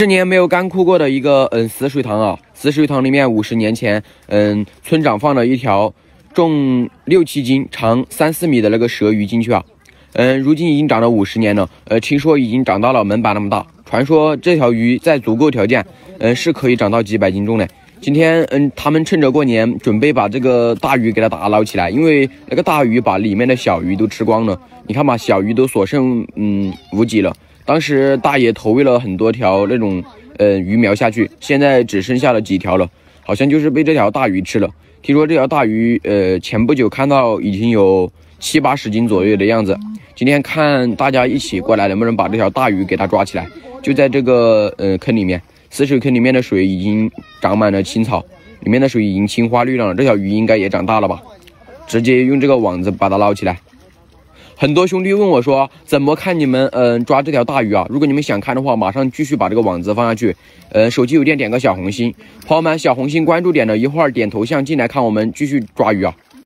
10年没有干枯过的一个死水塘啊，死水塘里面50年前村长放了一条重6-7斤、长3-4米的那个蛇鱼进去啊，如今已经长了50年了，听说已经长到了门把那么大。传说这条鱼在足够条件，是可以长到几百斤重的。今天他们趁着过年准备把这个大鱼给它打捞起来，因为那个大鱼把里面的小鱼都吃光了，你看吧，小鱼都所剩无几了。 当时大爷投喂了很多条那种鱼苗下去，现在只剩下了几条了，好像就是被这条大鱼吃了。听说这条大鱼前不久看到已经有70-80斤左右的样子。今天看大家一起过来，能不能把这条大鱼给它抓起来？就在这个坑里面，死水坑里面的水已经长满了青草，里面的水已经青花绿亮了。这条鱼应该也长大了吧？直接用这个网子把它捞起来。 很多兄弟问我说，怎么看你们抓这条大鱼啊？如果你们想看的话，马上继续把这个网子放下去。手机有电点个小红心，朋友们小红心关注点了一会儿，点头像进来看我们继续抓鱼啊。